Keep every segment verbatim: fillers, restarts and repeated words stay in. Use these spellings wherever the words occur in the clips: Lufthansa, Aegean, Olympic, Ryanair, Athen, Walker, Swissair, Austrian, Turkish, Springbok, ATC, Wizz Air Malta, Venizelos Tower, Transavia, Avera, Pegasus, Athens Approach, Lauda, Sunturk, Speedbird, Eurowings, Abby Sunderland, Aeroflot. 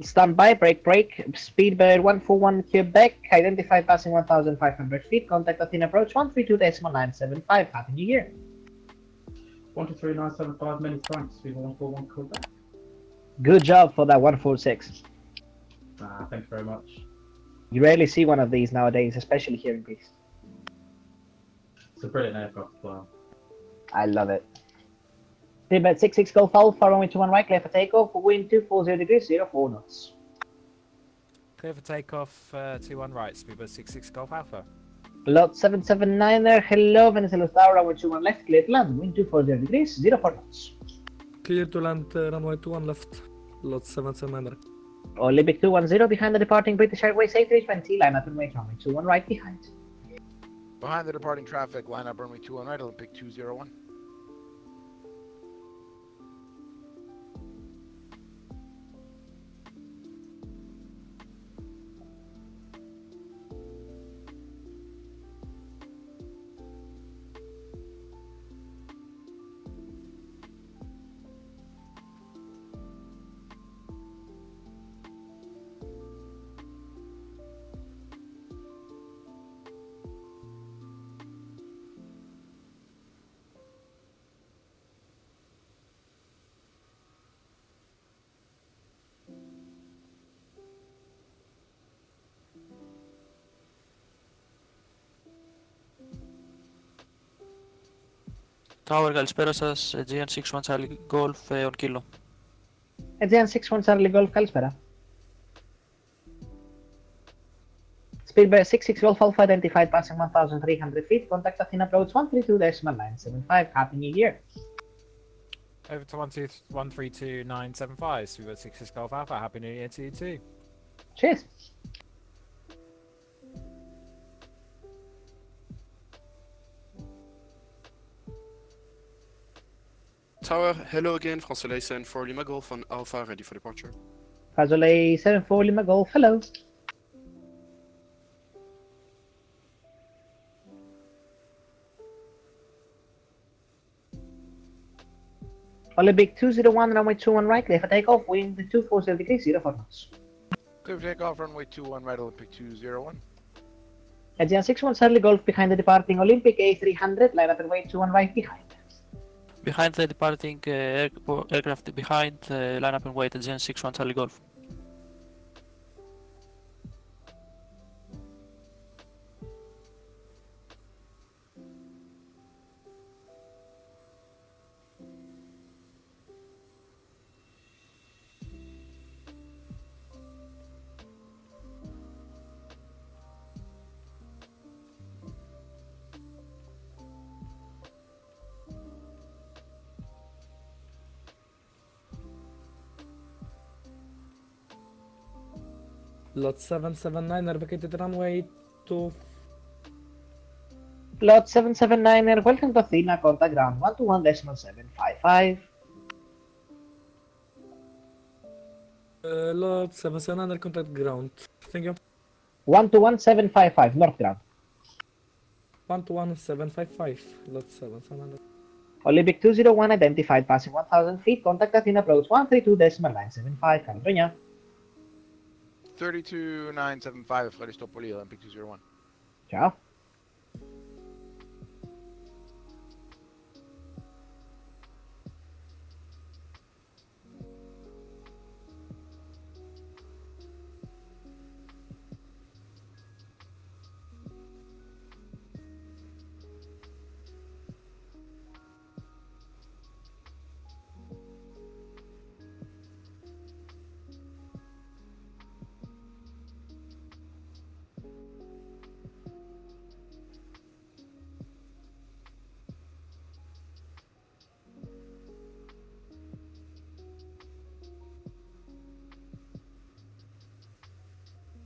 Stand by, break, break. Speedbird one four one Quebec, identify passing one thousand five hundred feet, contact Athens Approach one three two point nine seven five. Happy New Year. one two three nine seven five, many thanks, Speedbird one four one Quebec. Good job for that one four six. Ah, thanks very much. You rarely see one of these nowadays, especially here in Greece. It's a brilliant aircraft as well. I love it. Speedbird six six, go foul, far runway two one right, clear for takeoff, wind two forty degrees, zero four knots. Clear for takeoff, uh, two one right, Speedbird six six, Golf Alpha. Lot seven seven nine there, hello, Venizelos Tower, runway two one left, clear to land, wind two forty degrees, zero four knots. Clear to land, uh, runway two one left, lot seven seven nine there. Olympic two one zero behind the departing British Airways A three twenty, line up and wait, runway two one right behind. Behind the departing traffic, line up runway two one right, Olympic two zero one. Tower, καλησπέρα σας, Aegean six one Charlie Golf, on Kilo. Aegean six one Charlie Golf, καλησπέρα. Speedbird six six Golf Alpha identified passing one thousand three hundred feet, contact Athens Approach one three two point nine seven five, happy new year. Over to one three two point nine seven five, Speedbird six six Golf Alpha, happy new year to you too. Cheers. Tower, hello again, Fransoleil seven four Lima Golf on Alpha, ready for departure. Fransoleil seven four Lima Golf, hello. Olympic two zero one, runway two one right, clear for takeoff, wind two forty degrees, zero four knots. Clear for takeoff, runway two one right, Olympic two zero one. Aegean six one, Charlie Golf behind the departing Olympic A three hundred, line up and wait two one right behind. Behind the departing uh, air aircraft, behind uh, line up and wait at Gen six one Charlie Golf. Lot seven seven nine are vacated runway to... Lot seven seven nine are welcome to Athena, contact ground one two one point seven five five. Uh, lot seven seven nine are contact ground, thank you. one two one point seven five five, north ground. one two one point seven five five, lot seven seven nine. Olympic two zero one identified passing one thousand feet, contact Athena approach one three two point nine seven five, Caledonia. three two nine seven five, Fladistopoli, Olympic two zero one. Ciao.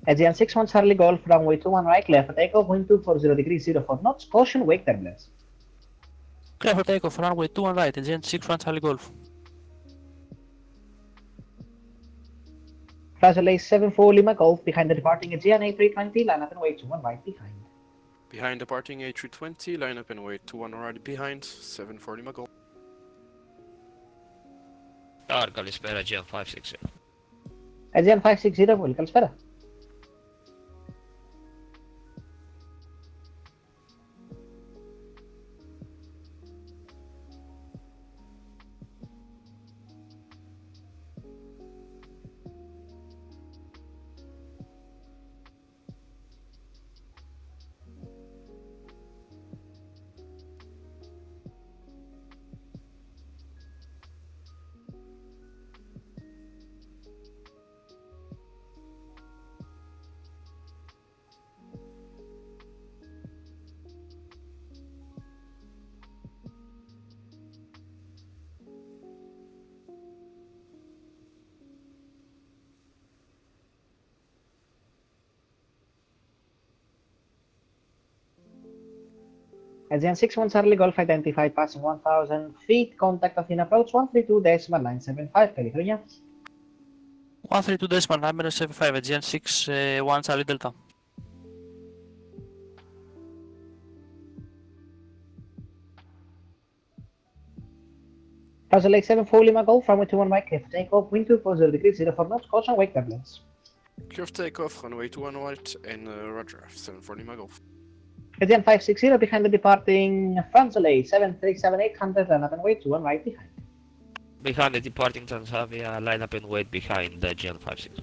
Aegean six one Charlie Golf, runway two one right, clear for takeoff, wind two forty degrees, zero four knots, caution, wake turbulence. Clear for takeoff, runway two one right, Aegean six one Charlie Golf. Frasolais seven four Lima Golf, behind the departing Aegean A three twenty, line up and wait two one right behind. Behind departing A three twenty, line up and wait two one right behind, seven four Lima Golf. Tower, Kalispera, G L five six zero. Aegean five sixty will Kalspera. Aegean six one Charlie Golf identified passing one thousand feet. Contact Athens Approach one thirty-two point nine seven five. California. one thirty-two point nine seven five. Aegean six one Charlie Delta. Thousand Lake seven four Lima Golf, runway two one Mike, clear for takeoff, wind two four zero degrees, zero four knots, coach and wake turbulence. Clear for takeoff, runway two one White and uh, Roger, seven four Lima Golf. Aegean five sixty behind the departing Fransolei seven three seven eight, one hundred line up and wait, two one right behind. Behind the departing Transavia, line up and wait behind the Aegean five sixty.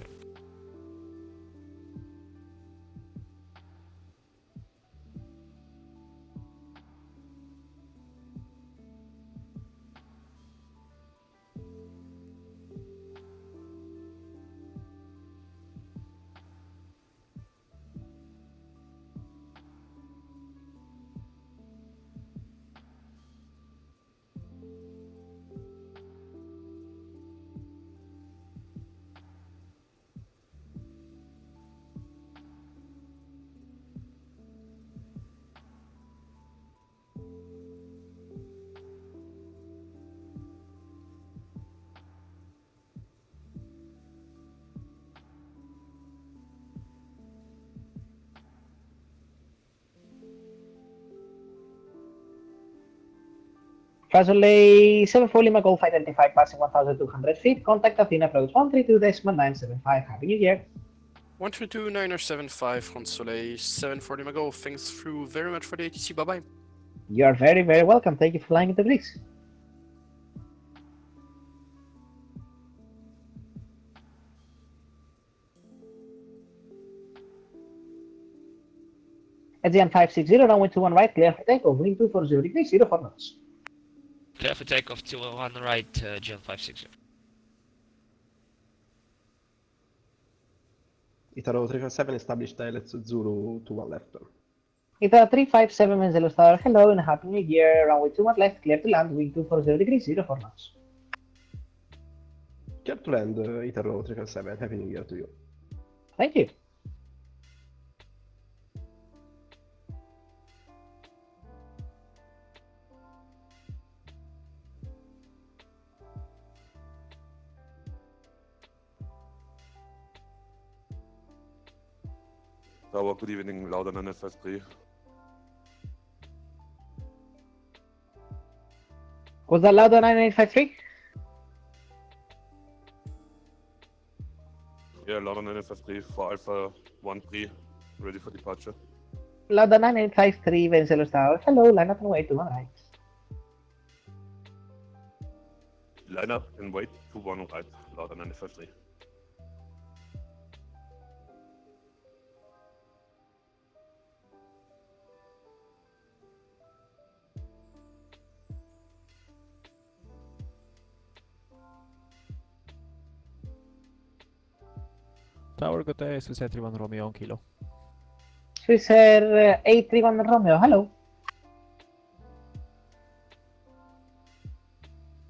Frasolei seven four Lima Golf identified passing one thousand two hundred feet. Contact Athena approach one thirty-two point nine seven five. Happy New Year. one thirty-two point nine seven five Frasolei seven four Lima Golf. Thanks through very much for the A T C. Bye bye. You are very, very welcome. Thank you for flying into Greece. Aegean five sixty, runway two one right, clear for takeoff, wing two four zero degrees, zero four knots. Clear for takeoff to one right, uh, Gen five sixty. Italo three five seven established L S Zulu to one left. Italo three five seven Venizelos Tower, hello and happy new year. Runway two one left, clear to land, wing two four zero degrees, zero four knots. Clear to land, uh, Italo three five seven, happy new year to you. Thank you. Tower, good evening, Lauda nine five three. Was that Lauda nine eight five three? Yeah, Lauda nine eight five three for Alpha one three, ready for departure. Lauda nine eight five three, Venizelos Tower. Hello, line up and wait to one right. Line up and wait to one right, Lauda nine eight five three. Tower, got a Swissair eight three one Romeo on Kilo. Swissair eight three one Romeo, hello.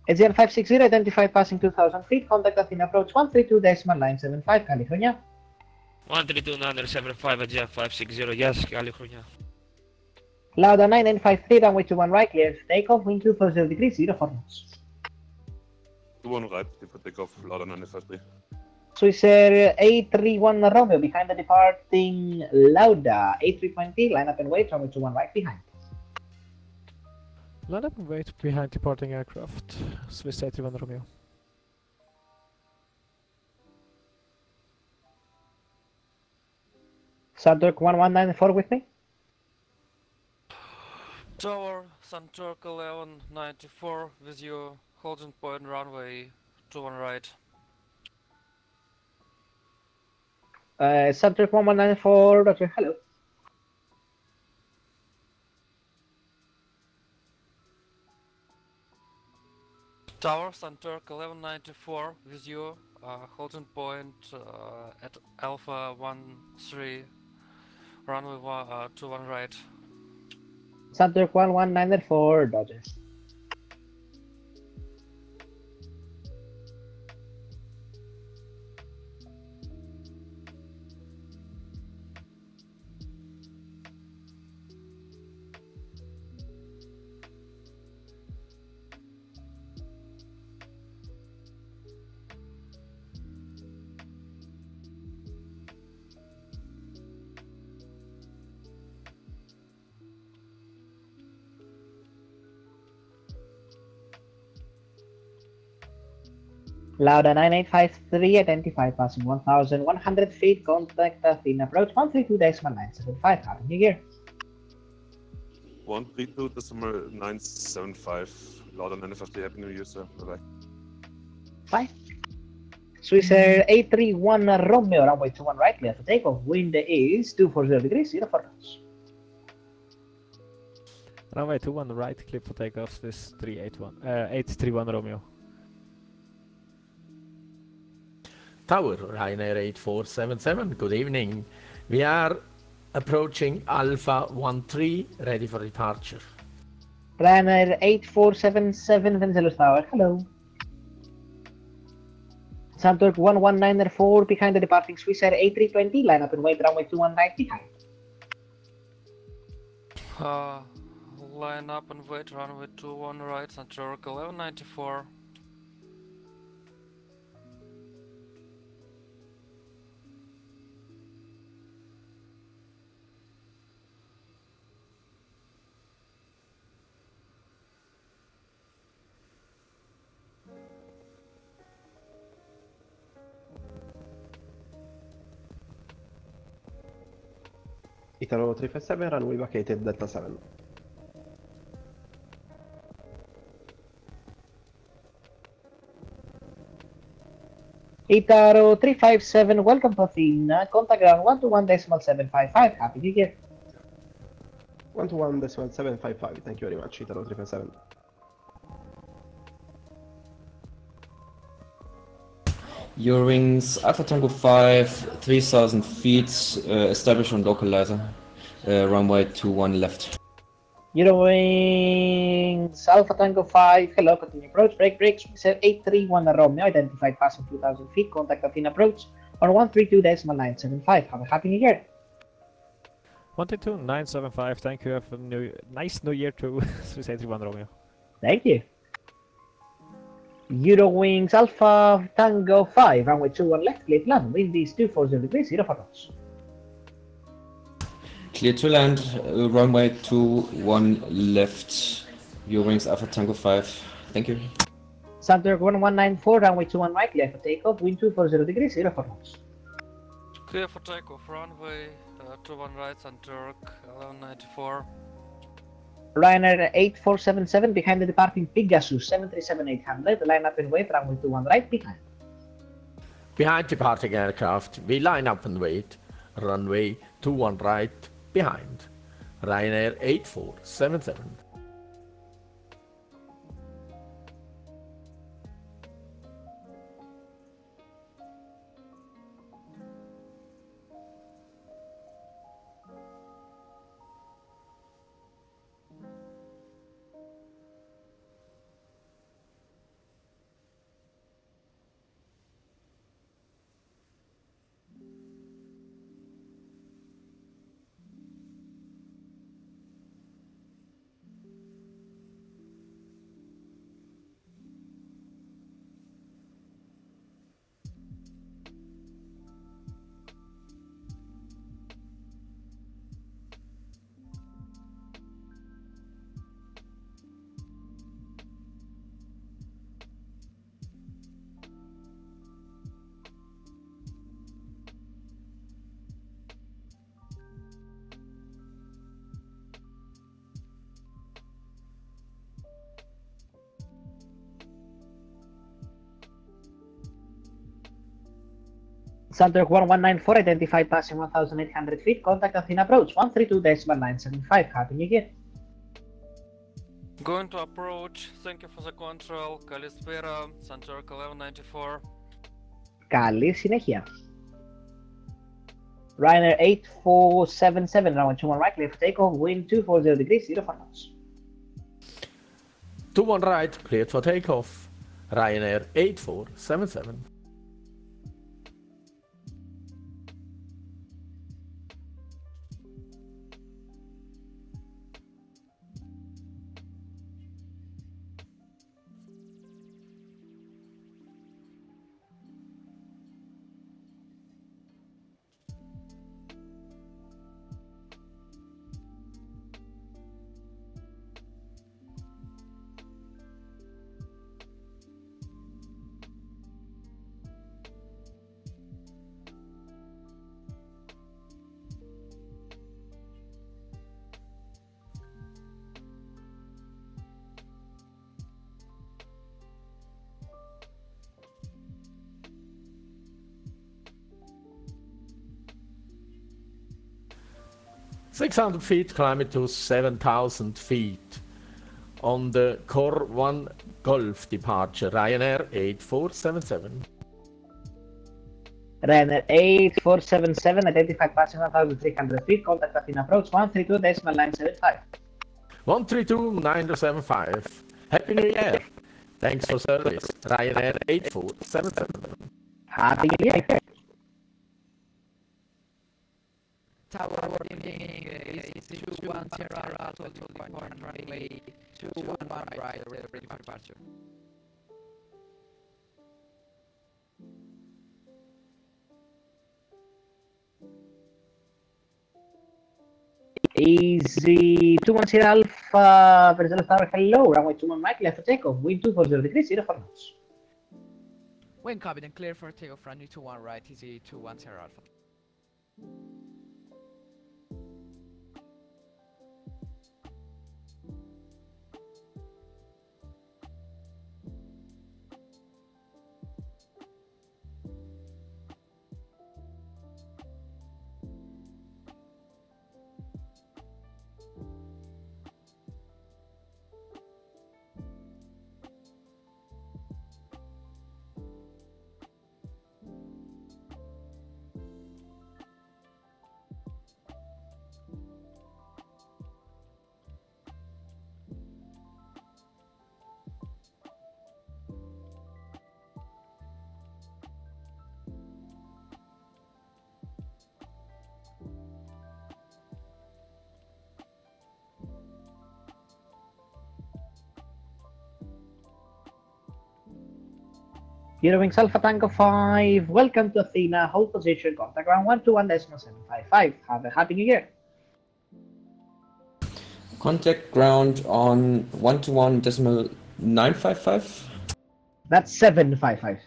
Aegean five sixty, identified passing two thousand feet. Contact Athena approach one thirty-two point nine seven five, California. one thirty-two point nine seven five, Aegean five sixty, yes, California. Lauda nine nine five three, runway two one right, clear for takeoff, wind two four zero degrees, zero four knots. two one right, for takeoff, Lauda nine nine five three. Swissair eight three one Romeo behind the departing Lauda eight three two zero, line up and wait, runway two one right behind. Line up and wait behind departing aircraft, Swissair eight three one Romeo. Sunturk one one nine four with me? Tower, Sunturk eleven ninety-four with you, holding point runway two one right. Uh, Sunturk one one nine four, Roger, hello. Tower, Sunturk eleven ninety-four with you, uh, holding point uh, at Alpha one three, runway one, uh, two one right. Sunturk one one nine four, Dodger. Lauda nine eight five three, identify passing one thousand one hundred feet, contact Athens approach one three two nine seven five, happy new year. one three two nine seven five, Lauda nine eight five three, happy new year, sir, bye bye. Bye. Swissair eight three one Romeo, runway two one right, clear for takeoff, wind is two forty degrees, zero for knots. Runway two one right, clear for takeoff, this three eight one, uh, eight three one Romeo. Tower, Ryanair eight four seven seven, good evening. We are approaching Alpha one three, ready for departure. Ryanair eight four seven seven, Venizelos Tower, hello. Sunturk one one nine four, behind the departing Swissair eight three two zero, line up and wait, runway two one right behind. Uh, line up and wait, runway two one right, Sunturk eleven ninety-four. Italo three five seven, runway vacated, Delta seven. Italo three five seven, welcome to Athens, contact ground one two one decimal seven five five, happy new year. one two one decimal seven five five, thank you very much, Italo three five seven. Eurowings Alpha Tango five, three thousand feet, uh, established on localizer, uh, runway two one left. Eurowings Alpha Tango five, hello, continue approach, break, break, Swissair eight three one Romeo, identified passing two thousand feet, contact Athena approach on one three two nine seven five, have a happy new year. one three two nine seven five, thank you, have a new, nice new year to Swissair eight three one Romeo. Thank you. Eurowings Alpha Tango five, runway two one left, clear to land, wind is two forty degrees, zero for knots. Clear to land, uh, runway two one left, Eurowings Alpha Tango five, thank you. Sunturk one one nine four, runway two one right, clear for takeoff, wind two forty degrees, zero for knots. Clear for takeoff, runway uh, two one right, Sunturk eleven ninety-four. Ryanair eight four seven seven, behind the departing Pegasus seven three seven eight hundred, line up and wait, runway two one right behind. Behind departing aircraft, we line up and wait, runway two one right behind, Ryanair eight four seven seven. Sunturk one one nine four, identify passing one thousand eight hundred feet, contact Athens Approach one three two nine seven five, happening again. Going to approach, thank you for the control, Kalispera, Sunturk eleven ninety-four. Καλή συνέχεια. Ryanair eight four seven seven, runway two one right, left takeoff, wind two forty degrees, zero for knots. two one right, cleared for takeoff. Ryanair eight four seven seven. six hundred feet, climb it to seven thousand feet. On the Core one Golf departure, Ryanair eight four seven seven. Ryanair eight four seven seven, identify passing one thousand three hundred feet, contact Athens Approach one three two nine seven five. one three two nine seven five. Happy New Year. Thanks for service. Ryanair eight four seven seven. Happy New Year. Tower evening is two one zero out of the point runway two one one right, ready for departure. Easy two one zero Alpha, Venizelos Tower, hello, runway two one right, left for takeoff, wind two forty degrees, zero for knots. When copied and clear for takeoff, runway two one right, easy two one zero Alpha. Eurowings Alpha Tango five, welcome to Athena, hold position, contact ground one two one seven five five, have a happy new year. Contact ground on one two one nine five five? That's seven five five.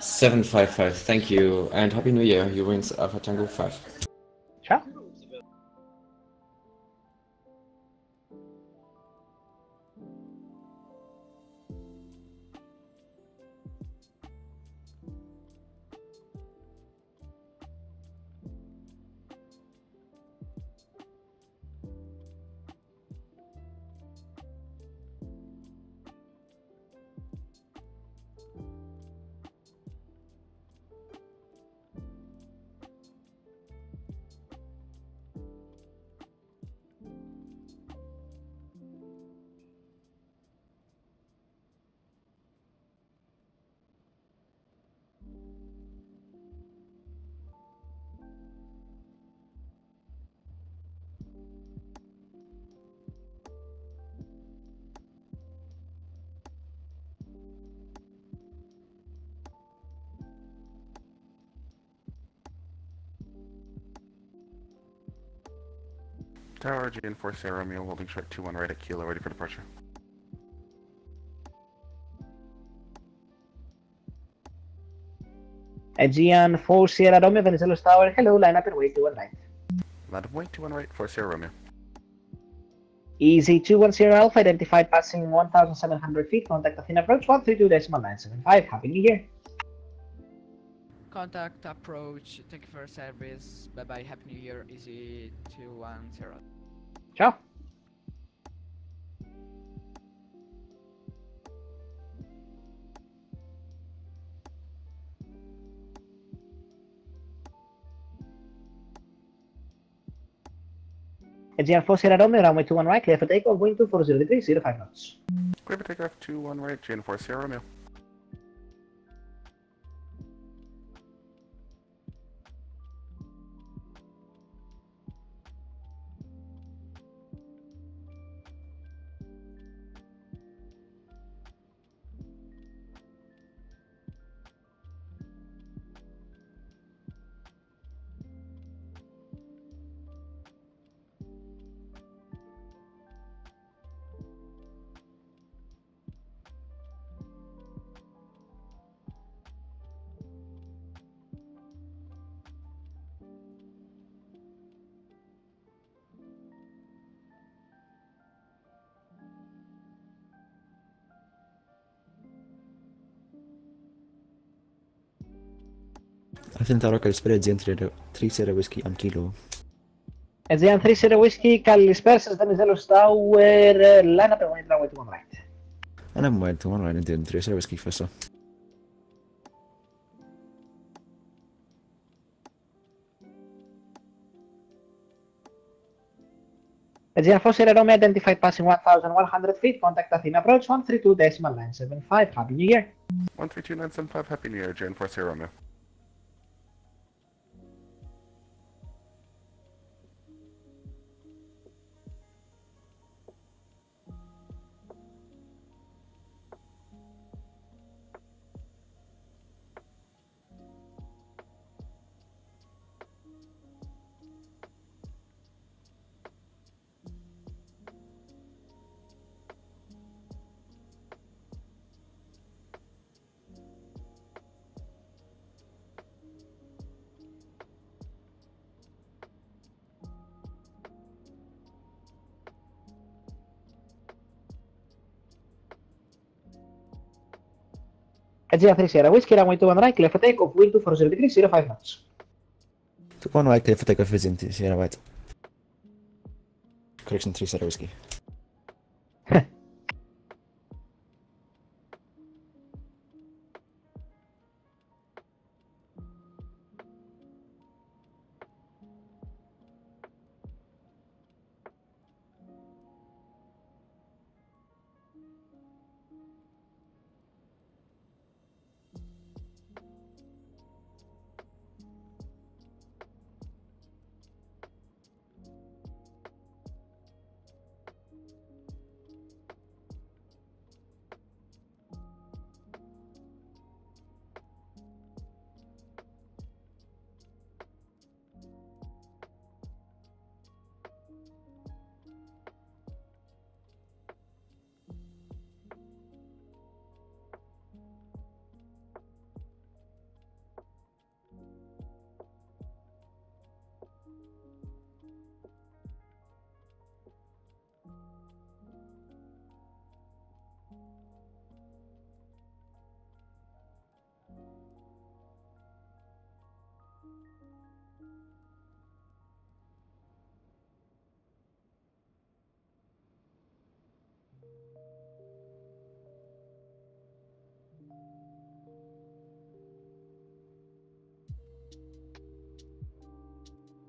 seven five five, thank you, and happy new year, Eurowings Alpha Tango five. Ciao. Tower Aegean four Sierra Romeo, holding short two one right at Kilo, ready for departure. Aegean four Sierra Romeo, Venizelos Tower, hello, line up and wait two one right. Line up, wait two one right, four Sierra Romeo. Easy two one zero Alpha, identified passing one thousand seven hundred feet, contact Athena Approach one three two nine seven five, happy new year. Contact Approach, thank you for your service. Bye bye, happy new year, easy two one zero. Ciao. Aegean four Sierra Romeo, runway two one right, clear for takeoff, wind two four zero degrees, zero five knots. Clear for takeoff, two one right, Aegean four Sierra Romeo. Athens Approach, καλησπέρα, Aegean three zero Whiskey and Kilo. Aegean three zero Whiskey, καλησπέρα σας, Venizelos Tower, line up and runway two one right. And I'm wide two one right, Aegean three zero Whiskey, first off. Aegean four zero Romeo, identified passing one thousand one hundred feet, contact Athens Approach, one three two decimal nine seven five, happy new year. one three two nine seven five, happy new year, Aegean four zero Romeo. Aegean three Sierra Whiskey, runway two one right, clear for takeoff, wind two four zero degrees, zero five knots. two one right, clear for takeoff, Aegean three Sierra White. Correction, three Sierra Whiskey.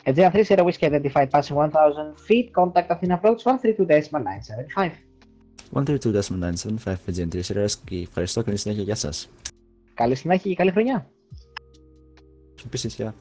Aegean three zero Whiskey, identified passing one thousand feet, contact Athens Approach, one three two decimal nine seven five. one three two decimal nine seven five, Aegean three zero Whiskey, ευχαριστώ, καλή συνέχεια, γεια σας. Καλή συνέχεια και καλή χρονιά. Επίσης, γεια.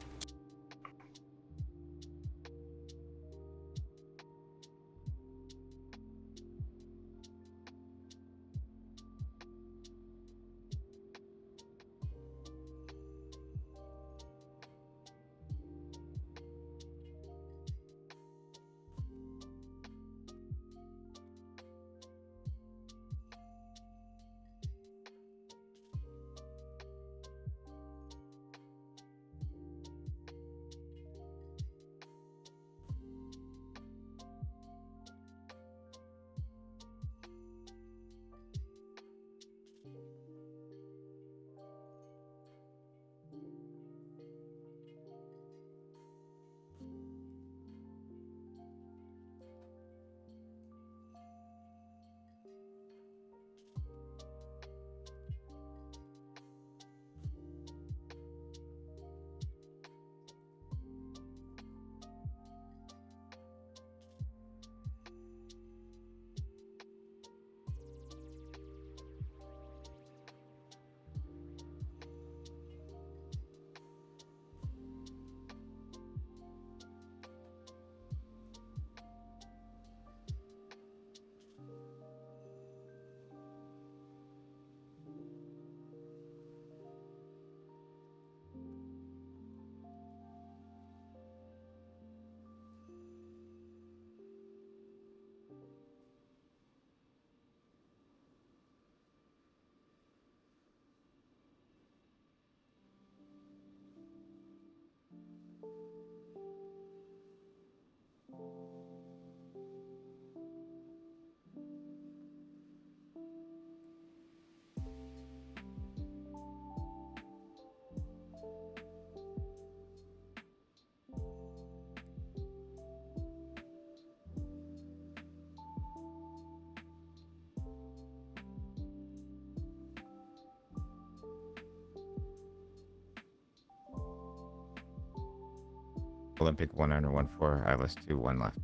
Olympic one nine one four, I list two, one left.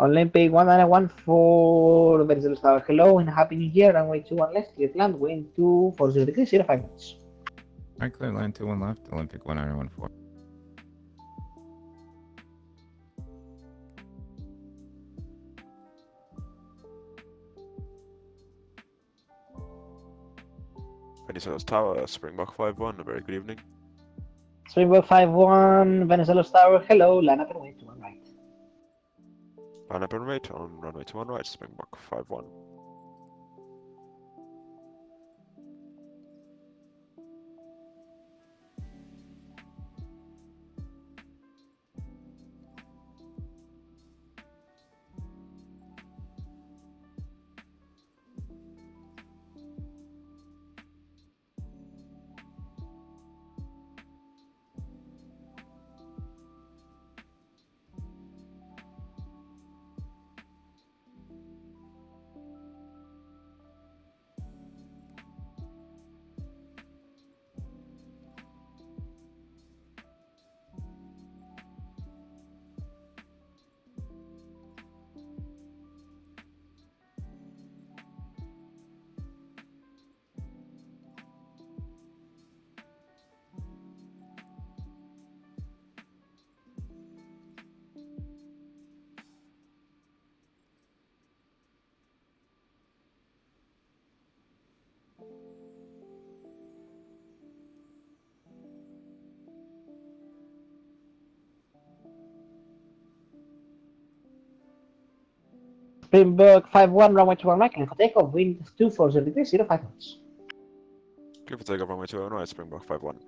Olympic one nine one four, Venizelos Tower, hello and happy new year, runway two one left, clear to land, wind two forty degrees, zero five minutes. Alright, clear land two one left, Olympic one nine one four. Venizelos Tower, Springbok five one, a very good evening. Springbok five one, Venizelos Tower, hello, line up and wait to one right. Line up and wait on runway to one right, Springbok five one. Springbok five one, runway two one right, clear for takeoff, wind two forty degrees, zero five knots. Clear for takeoff, runway two one right, Springbok five one.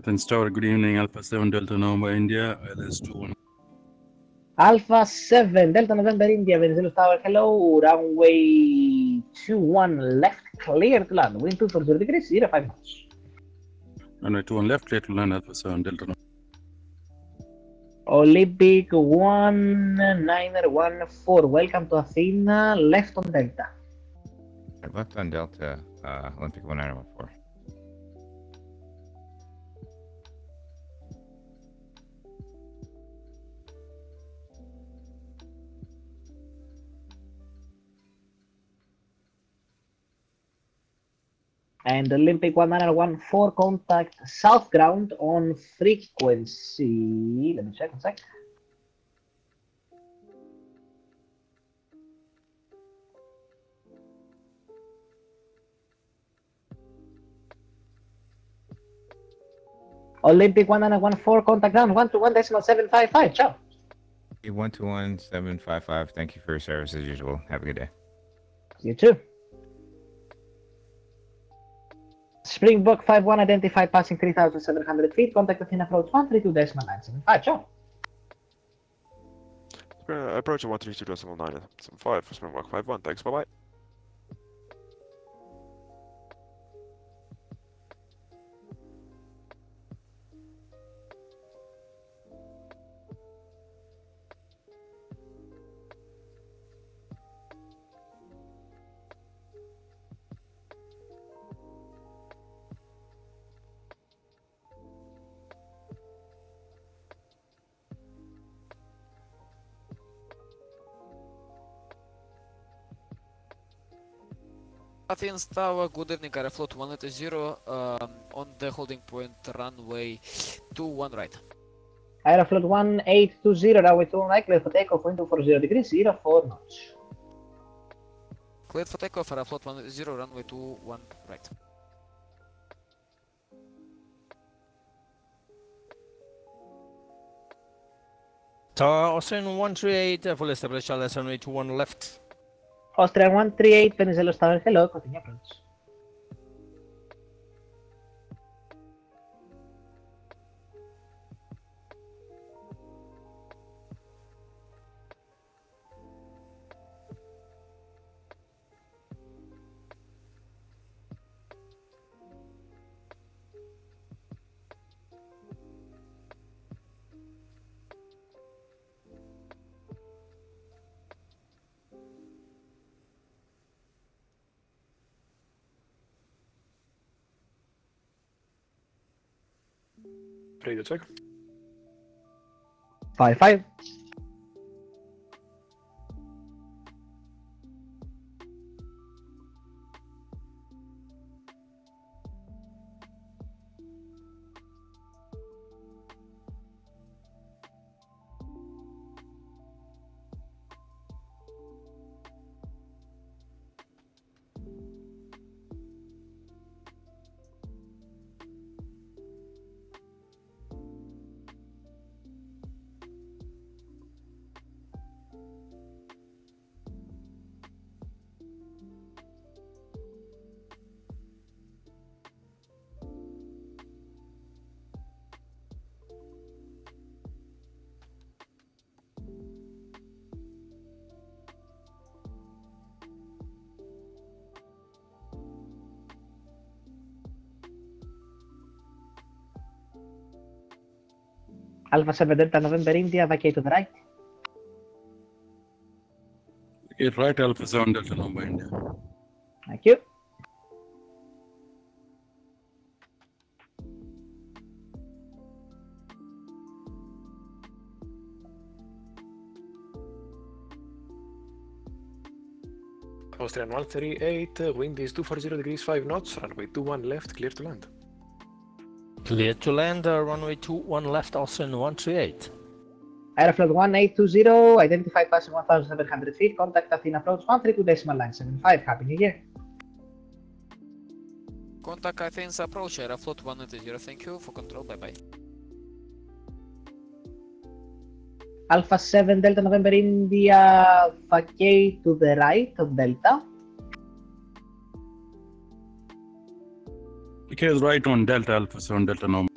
Athens Tower, good evening, Alpha seven Delta November India, L S two one. Alpha seven Delta November India, Venizelos Tower, hello, runway two one left, clear to land, wind two forty degrees, zero five knots. Runway two one left, clear to land, Alpha seven Delta November. Olympic one nine one four, welcome to Athena, left on Delta. Left on Delta, uh, Olympic one nine one four. And Olympic one nine one four, contact south ground on frequency. Let me check one sec. Olympic one nine one four, contact down one two one decimal seven five five. Ciao. one two one seven five five. Thank you for your service as usual. Have a good day. You too. Springbok five one identified passing three thousand seven hundred feet. Contact Athens Approach one three two nine seven five. Ciao. Uh, approach one three two nine seven five for Springbok five one. Thanks. Bye bye. Athens Tower, good evening, Aeroflot one eight zero um, on the holding point runway two one right. Aeroflot one eight two zero, runway two right, clear for takeoff, wind two forty degrees, zero four knots. Clear for takeoff, Aeroflot one eight zero, runway two one right. Tower Austrian one three eight, uh, full established, L S runway two one left. Austrian one three eight, Venizelos Tower, hello, continue approach. Ready to check? Five five. Alpha seven Delta November India, vacate to the right. Get right, Alpha seven Delta November India. Thank you. Austrian one three eight, wind is two forty degrees, five knots, runway two one left, clear to land. Clear to land, uh, runway two one left, Austrian one three eight. Aeroflot one eight two zero, identify passing one thousand seven hundred feet, contact Athens Approach one three two nine seven five, happy new year. Contact Athens Approach, Aeroflot one eight zero, thank you for control, bye bye. Alpha seven Delta November India, vacate to the right of Delta. Okay, right on Delta Alpha seven Delta Normal.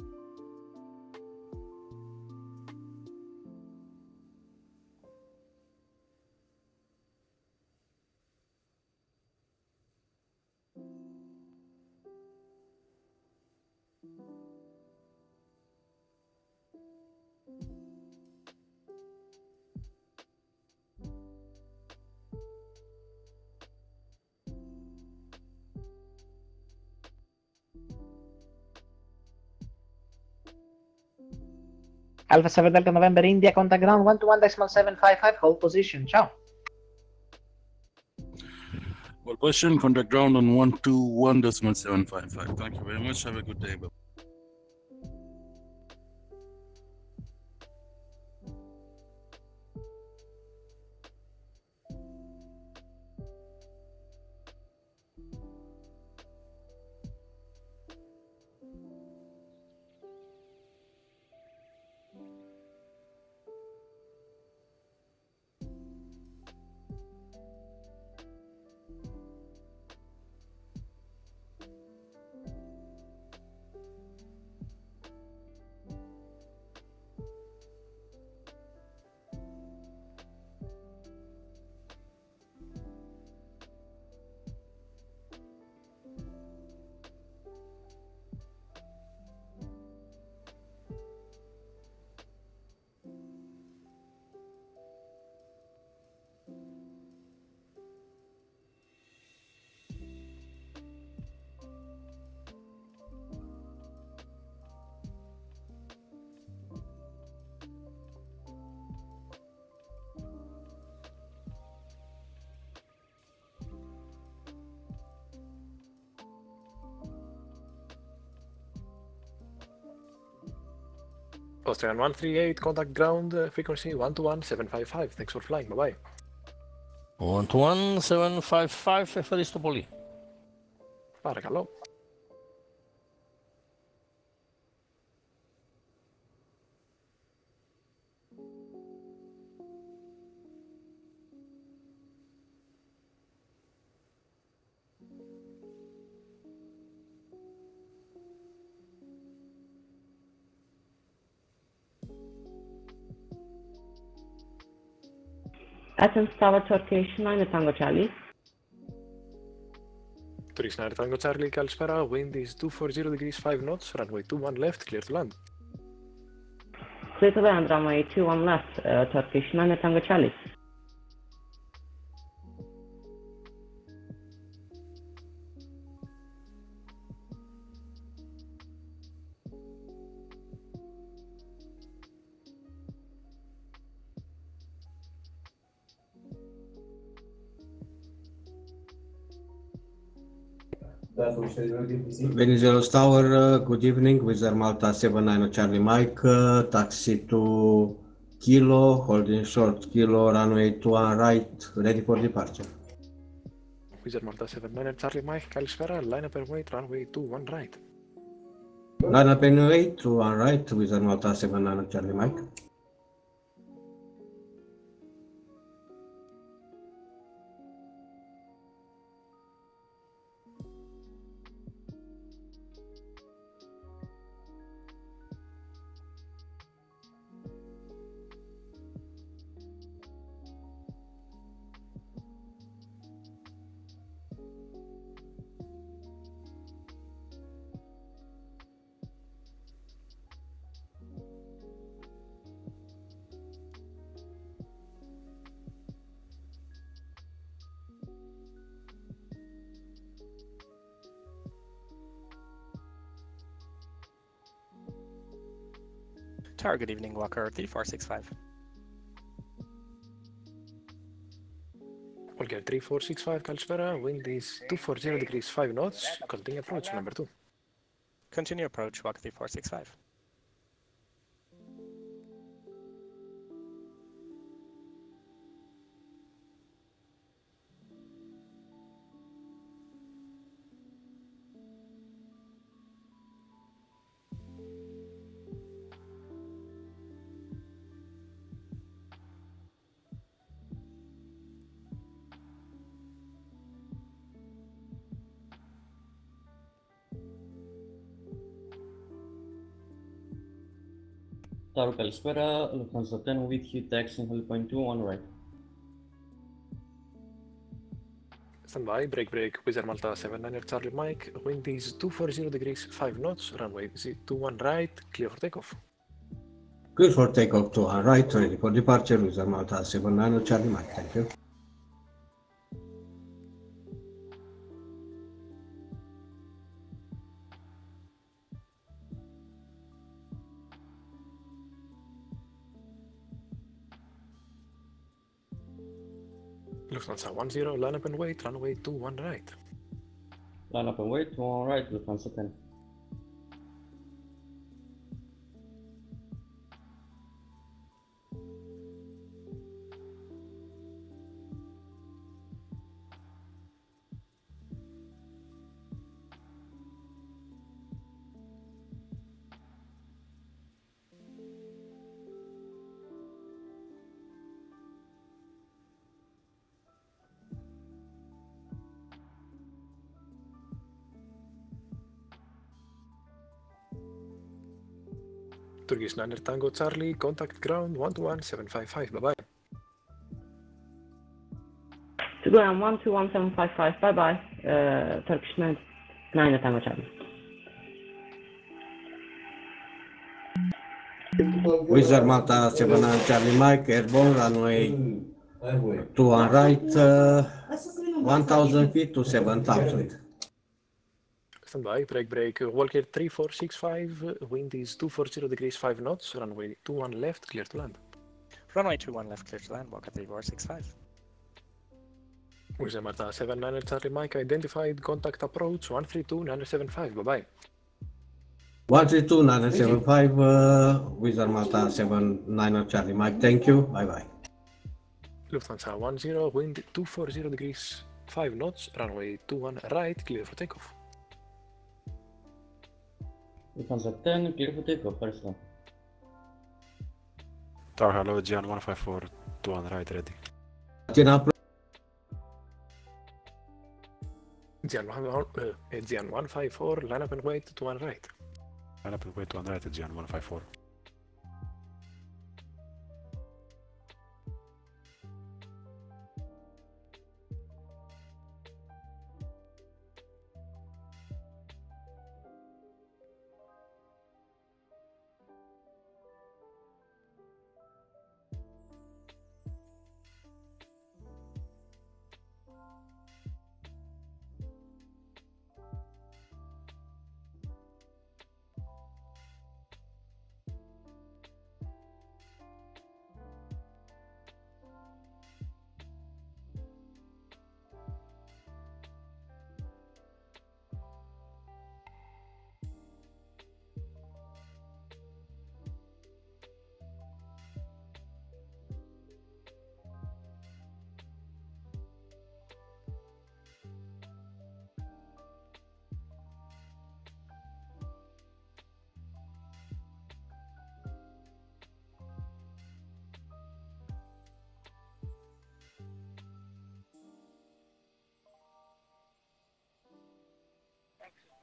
Alpha seven Delta November India, contact ground one two one seven five five, hold position, ciao. Hold position, contact ground on one two one seven five five. Thank you very much, have a good day. Bye. Austrian one three eight, contact ground uh, frequency one two one seven five five. Thanks for flying. Bye bye. one two one seven five five, ευχαριστώ πολύ. Παρακαλώ. Athens Tower, Turkish nine Tango Charlie. Turkish nine Tango Charlie, καλησπέρα. Wind is two forty degrees, five knots. Runway two one left, clear to land. Clear to land, runway two one left, uh, Turkish nine Tango Charlie. Venizelos Tower, uh, good evening. Wizz Air Malta seven nine Charlie Mike, uh, taxi to Kilo, holding short Kilo, runway two one right, ready for departure. Wizz Air Malta seven nine Charlie Mike, καλησπέρα, line up and wait, runway two one right. Line up and wait, two one right, Wizz Air Malta seven nine Charlie Mike. Good evening, Walker three four six five. Walker three four six five, καλησπέρα. Wind is two forty degrees, five knots. Continue approach, number two. Continue approach, Walker three four six five. Tower, καλησπέρα. Lufthansa ten with you, taxing helipoint two on right. Stand by, break break, Wizz Air Malta seven nine Charlie Mike. Wind is two forty degrees, five knots, runway two one right, clear for takeoff. Clear for takeoff two one right, ready for departure, Wizz Air Malta seven nine Charlie Mike, thank you. Lufthansa one zero, line up and wait, runway two one right. Line up and wait, two one right, Lufthansa ten. Turkish nine Tango Charlie, contact ground one two one seven five five, bye bye. To ground one two one seven five five, bye bye, uh, Turkish nine, nine Tango Charlie. Wizz Air Malta seven nine Charlie Mike, airborne, runway two one right, uh, one thousand feet to seven thousand. By, break break, Walker three four six five, wind is two forty degrees, five knots, runway two one left, clear to land. Runway two one left, clear to land, Walker three four six five. Wizz Air Malta seven nine Charlie Mike, identified, contact approach one three two nine seven five, bye bye. one three two nine seven five, uh, Wizz Air Malta seven nine Charlie Mike. Thank you. Bye bye. Lufthansa one zero, wind two forty degrees, five knots, runway two one right, clear for takeoff. Lufthansa ten, clear for takeoff, first one. Tower, hello, Gian one five four, two one right, ready. Gian one five four, line up and wait, two one right. Line up and wait, two one right, Gian one five four.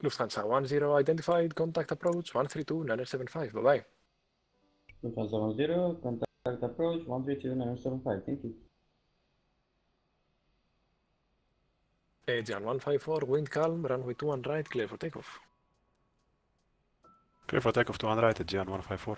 Lufthansa one zero identified, contact approach one three two nine seven five. Bye bye. Lufthansa one zero, contact approach one three two nine seven five. Thank you. Aegean one five four, wind calm, runway two one right, clear for takeoff. Clear for takeoff two one right, Aegean one five four.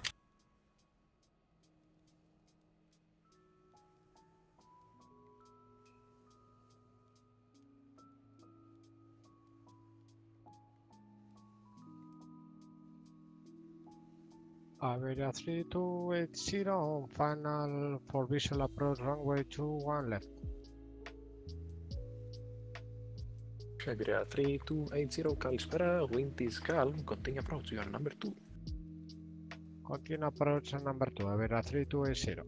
Avera three two eight zero on final for visual approach runway two one left. Iberia three two eight zero Kalispera, wind is calm, continue approach, you are number two. Continue approach number two, Avera three two eight zero.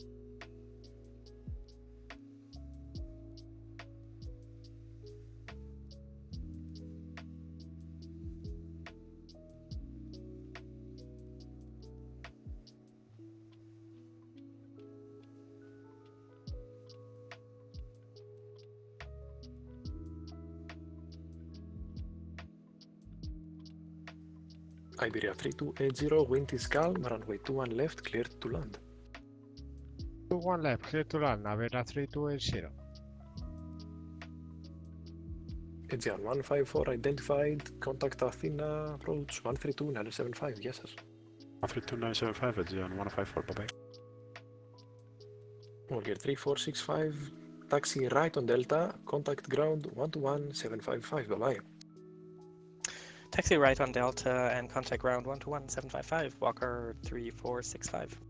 Iberia three two eight zero, wind is calm, runway two one left, cleared to land. two one left, cleared to land, Iberia three two eight zero. Aegean one five four identified, contact Athena, approach one three two nine seven five, yes sir. one three two nine seven five, Aegean one five four, bye bye. Walker three four six five, taxi right on Delta, contact ground one two one seven five five, bye bye. Taxi right on Delta and contact ground one two one seven five five, Walker three four six five.